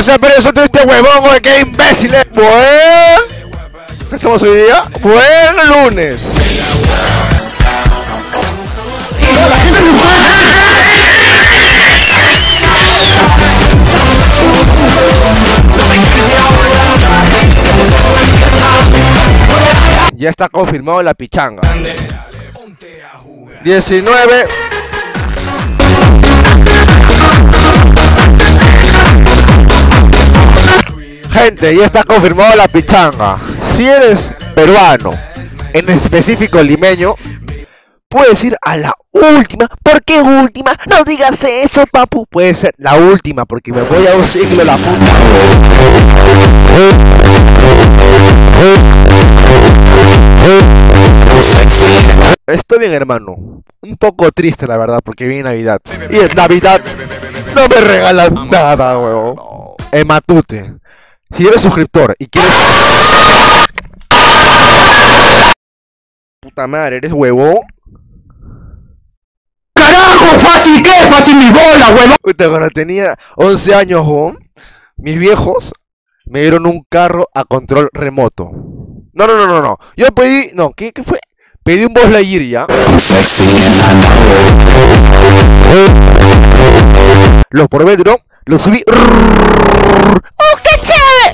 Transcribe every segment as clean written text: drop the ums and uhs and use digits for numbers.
no sé, pero eso tú este huevón, güey, qué imbécil. ¿Qué estamos hoy día? Buen lunes. Ya está confirmado la pichanga. 19. Gente, ya está confirmado la pichanga. Si eres peruano, en específico limeño, puedes ir a la última. ¿Por qué última? No digas eso, papu. Puede ser la última, porque me voy a un siglo la puta. Estoy bien, hermano. Un poco triste, la verdad, porque viene Navidad. Y en Navidad no me regalan nada, huevón. Matute. Si eres suscriptor y quieres... Puta madre, ¿eres huevón? ¡Carajo! ¿Fácil qué? ¡Fácil mi bola, huevón! Cuando tenía 11 años, huevón, mis viejos me dieron un carro a control remoto. No. Yo pedí... No, ¿qué fue? Pedí un Buzz Lightyear, ¿ya? Los probé, duró, lo subí. ¡Oh, qué chévere!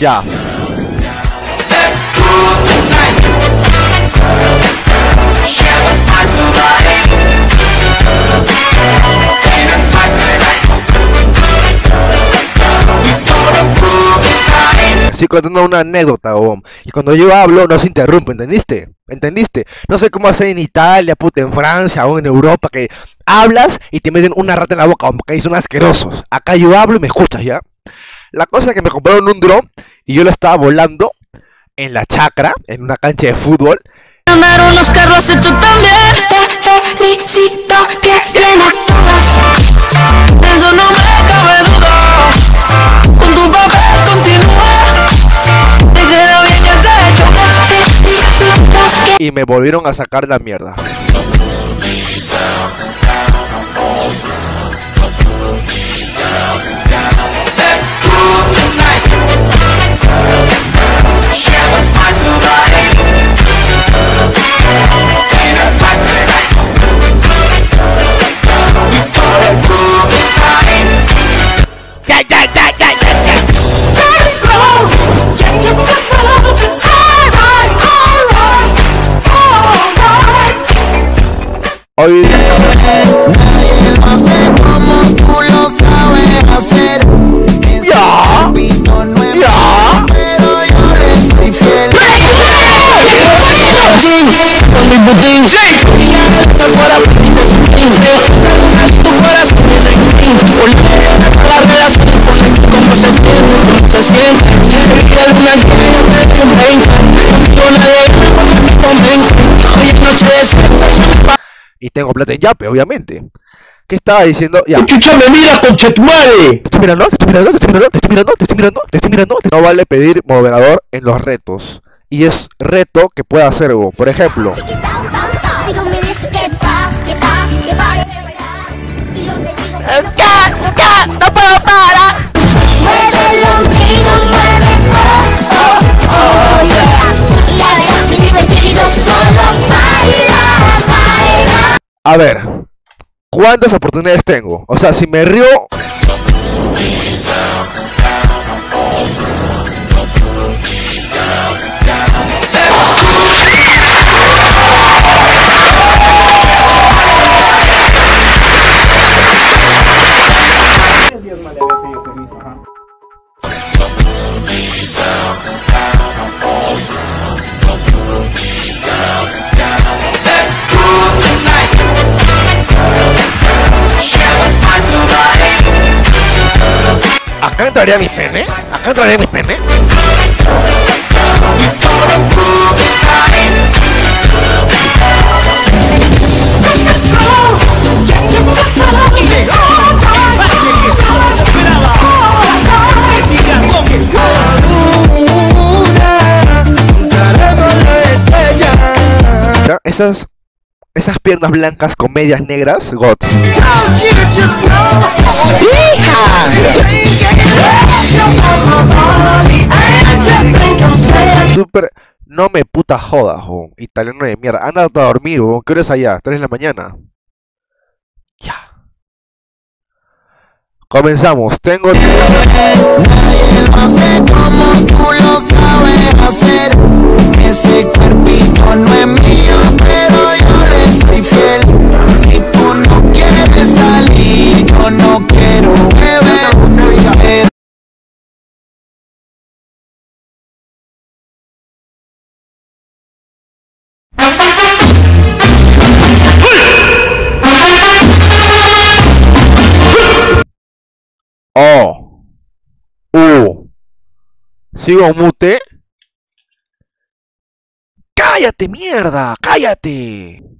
Ya. Estoy contando una anécdota, huevón. Y cuando yo hablo, no se interrumpe, ¿entendiste? No sé cómo hacer en Italia, puta, en Francia o en Europa, que hablas y te meten una rata en la boca, porque ahí son asquerosos. Acá yo hablo y me escuchas, ¿ya? La cosa es que me compraron un dron y yo lo estaba volando en la chacra, en una cancha de fútbol. Ganaron los carros hechos también. Te felicito, que bien actúas. Eso no me cabe duda. Con tu papel continúa. Y me volvieron a sacar la mierda. Hoy día... Y tengo plata en Yape, obviamente. ¿Qué estaba diciendo? Ya. ¡Chucha, me mira, conchetumare! Te estoy mirando. No vale pedir moderador en los retos. Y es reto que pueda hacer vos. Por ejemplo. ¡No puedo parar! ¡Mueve los niños, mueve! ¡Oh, oh, oh, yeah! Ya verás que divertido solo bailar. A ver, ¿cuántas oportunidades tengo? O sea, si me río... ¿Acá entraría mi pene? Esas Esas piernas blancas con medias negras, God. Super, no me puta jodas, jo. Italiano de mierda. Anda a dormir, jo. ¿Qué hora es allá? 3 de la mañana. Ya. Comenzamos. Tengo... O U. Sigo mute. ¡Cállate, mierda! ¡Cállate!